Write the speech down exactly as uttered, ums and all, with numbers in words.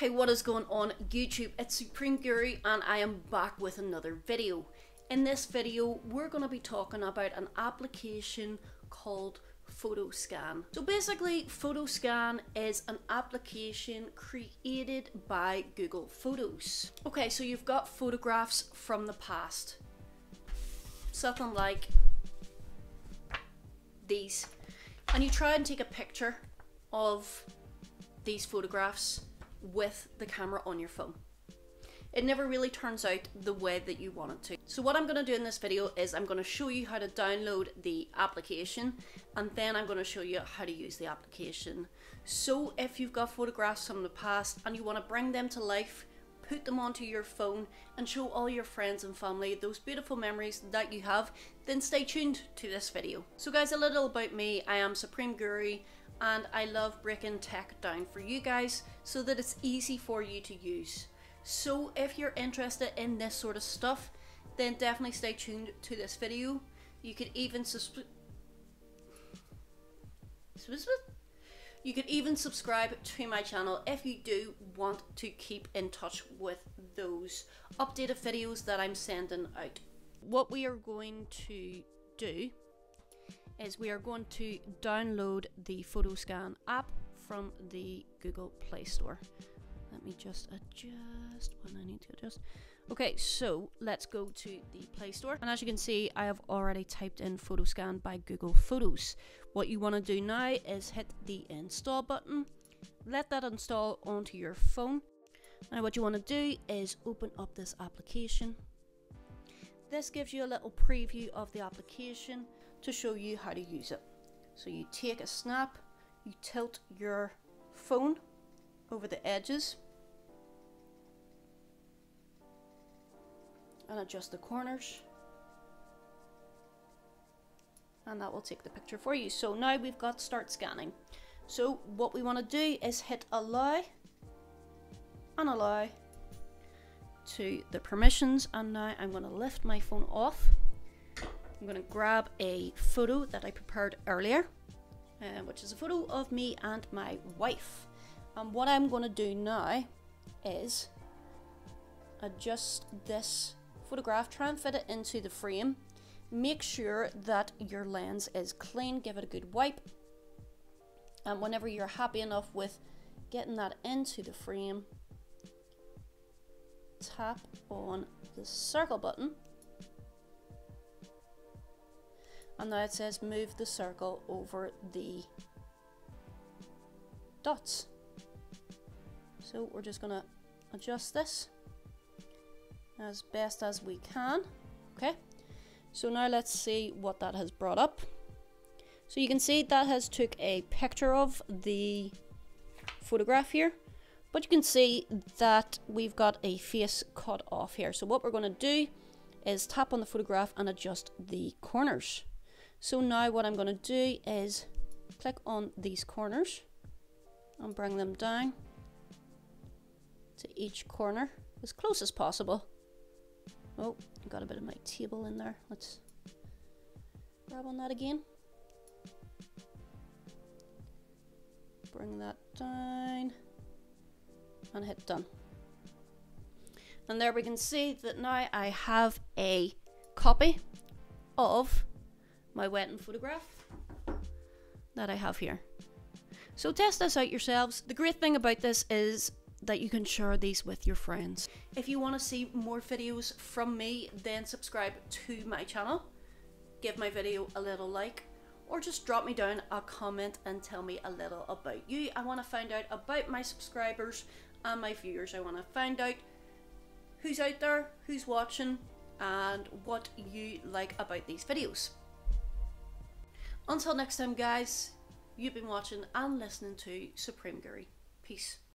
Hey, what is going on YouTube? It's Supreme Guru and I am back with another video. In this video we're going to be talking about an application called PhotoScan. So basically PhotoScan is an application created by Google Photos. Okay, so you've got photographs from the past. Something like these. And you try and take a picture of these photographs with the camera on your phone. It never really turns out the way that you want it to. So what I'm going to do in this video is I'm going to show you how to download the application and then I'm going to show you how to use the application. So if you've got photographs from the past and you want to bring them to life, put them onto your phone and show all your friends and family those beautiful memories that you have, then stay tuned to this video. So guys, a little about me. I am Supreme Guru and I love breaking tech down for you guys so that it's easy for you to use. So if you're interested in this sort of stuff, then definitely stay tuned to this video. You could even subscribe. You could even subscribe to my channel if you do want to keep in touch with those updated videos that I'm sending out. What we are going to do is we are going to download the PhotoScan app from the Google Play Store. Let me just adjust when I need to adjust. Okay, so let's go to the Play Store. And as you can see, I have already typed in PhotoScan by Google Photos. What you want to do now is hit the install button. Let that install onto your phone. Now what you want to do is open up this application. This gives you a little preview of the application to show you how to use it. So you take a snap, you tilt your phone over the edges and adjust the corners, and that will take the picture for you. So now we've got start scanning. So what we want to do is hit allow and allow to the permissions, and now I'm going to lift my phone off. I'm going to grab a photo that I prepared earlier, uh, which is a photo of me and my wife. And what I'm going to do now is adjust this photograph, try and fit it into the frame. Make sure that your lens is clean, give it a good wipe, and whenever you're happy enough with getting that into the frame, tap on the circle button, and now it says move the circle over the dots. So we're just going to adjust this as best as we can. Okay, so now let's see what that has brought up. So you can see that has took a picture of the photograph here, but you can see that we've got a face cut off here. So what we're going to do is tap on the photograph and adjust the corners. So now what I'm going to do is click on these corners and bring them down to each corner as close as possible. Oh, got a bit of my table in there. Let's grab on that again. Bring that down and hit done. And there we can see that now I have a copy of my wedding photograph that I have here. So test this out yourselves. The great thing about this is that you can share these with your friends. If you want to see more videos from me, then subscribe to my channel, give my video a little like, or just drop me down a comment and tell me a little about you. I want to find out about my subscribers and my viewers. I want to find out who's out there, who's watching, and what you like about these videos. Until next time guys, you've been watching and listening to Supreme Guru. Peace.